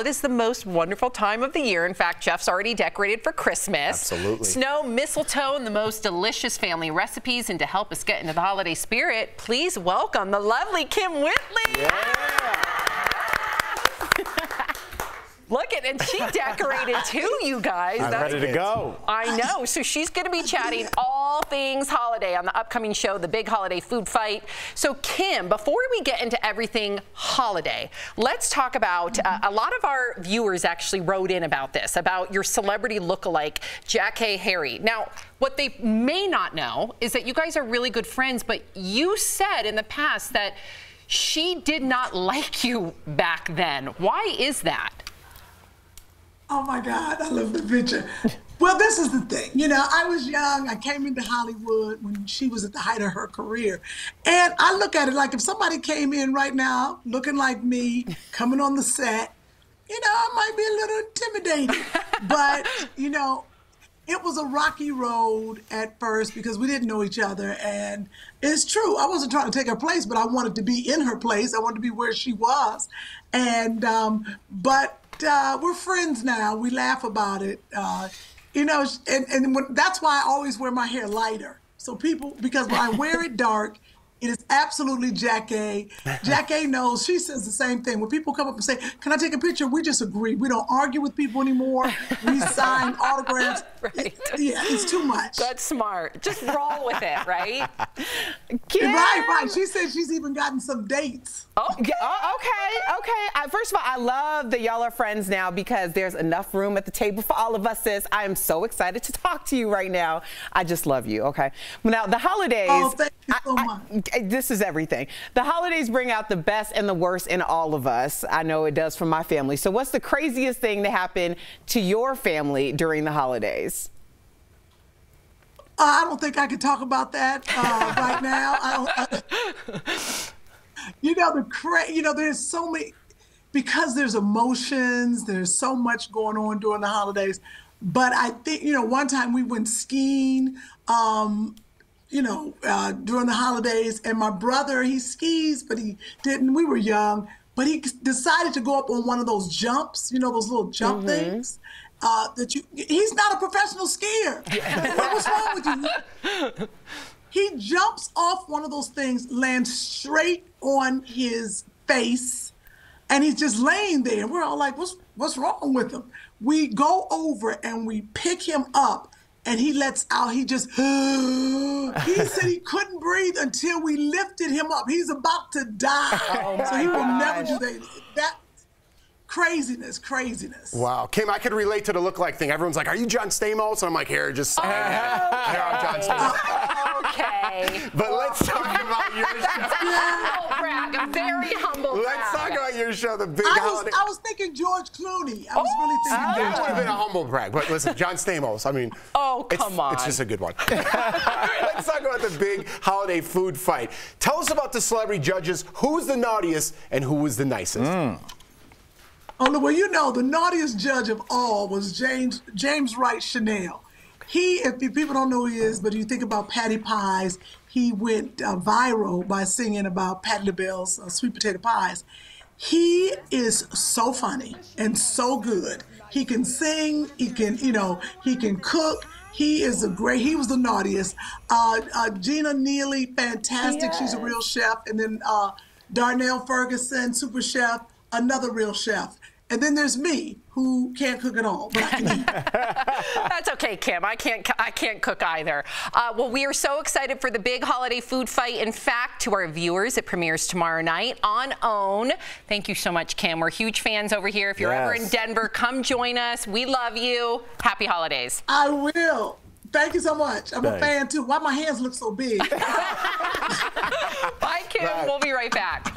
It is the most wonderful time of the year. In fact, Jeff's already decorated for Christmas. Absolutely. Snow, mistletoe, and the most delicious family recipes. And to help us get into the holiday spirit, please welcome the lovely Kym Whitley. Yeah. Look at, and she decorated too, you guys. I'm ready to go. I know. So she's going to be chatting all things holiday on the upcoming show, The Big Holiday Food Fight. So Kym, before we get into everything holiday, let's talk about a lot of our viewers actually wrote in about this, about your celebrity lookalike, Jackée Harry. Now, what they may not know is that you guys are really good friends, but you said in the past that she did not like you back then. Why is that? Oh my God, I love the picture. Well, this is the thing. You know, I was young. I came into Hollywood when she was at the height of her career. And I look at it like if somebody came in right now looking like me, coming on the set, you know, I might be a little intimidated. But, you know, it was a rocky road at first because we didn't know each other. And it's true. I wasn't trying to take her place, but I wanted to be in her place. I wanted to be where she was. And, we're friends now. We laugh about it, you know. And that's why I always wear my hair lighter. So people, because when I wear it dark, it is absolutely Jackée. Jackée knows. She says the same thing. When people come up and say, "Can I take a picture?" We just agree. We don't argue with people anymore. We sign autographs. Right. Yeah, it's too much. That's smart. Just roll with it, right? Kym. Right, right. She said she's even gotten some dates. Oh, yeah. Oh, okay, okay. First of all, I love that y'all are friends now because there's enough room at the table for all of us, sis. I am so excited to talk to you right now. I just love you, okay? Now, the holidays. Oh, thank you so much. This is everything. The holidays bring out the best and the worst in all of us. I know it does for my family. So what's the craziest thing that happened to your family during the holidays? I don't think I could talk about that right now. You know, there's so many, because there's emotions, there's so much going on during the holidays. But I think, you know, one time we went skiing, you know, during the holidays, and my brother, he skis, but he didn't, we were young, but he decided to go up on one of those jumps, you know, those little jump things, he's not a professional skier. Yeah. What was wrong with you? He jumps off one of those things, lands straight on his face, and he's just laying there. We're all like, what's wrong with him? We go over and we pick him up, and he lets out, he just, he said he couldn't breathe until we lifted him up. He's about to die. Oh my so he will gosh. Never do that. Craziness, craziness. Wow. Kym, I could relate to the look-like thing. Everyone's like, are you John Stamos? And I'm like, here, just hang out. Here, I'm John Stamos. Okay. But let's talk about your show. That's a humble brag, a very humble brag. Let's talk about your show, The Big Holiday. I was thinking George Clooney. I was really thinking George Clooney. That would have been a humble brag. But listen, John Stamos, I mean. Oh, come on. It's just a good one. All right, let's talk about The Big Holiday Food Fight. Tell us about the celebrity judges. Who's the naughtiest and who was the nicest? Well, you know, the naughtiest judge of all was James Wright Chanel. He, if people don't know who he is, but you think about Patty Pies, he went viral by singing about Patti LaBelle's Sweet Potato Pies. He is so funny and so good. He can sing, he can, you know, he can cook. He is a great, he was the naughtiest. Gina Neely, fantastic, yes. She's a real chef. And then Darnell Ferguson, super chef, another real chef. And then there's me, who can't cook at all, but I can eat. That's okay, Kym. I can't cook either. Well, we are so excited for The Big Holiday Food Fight. In fact, to our viewers, it premieres tomorrow night on OWN. Thank you so much, Kym. We're huge fans over here. If you're ever in Denver, come join us. We love you. Happy holidays. I will. Thank you so much. I'm a fan, too. Why my hands look so big? Bye, Kym. Right. We'll be right back.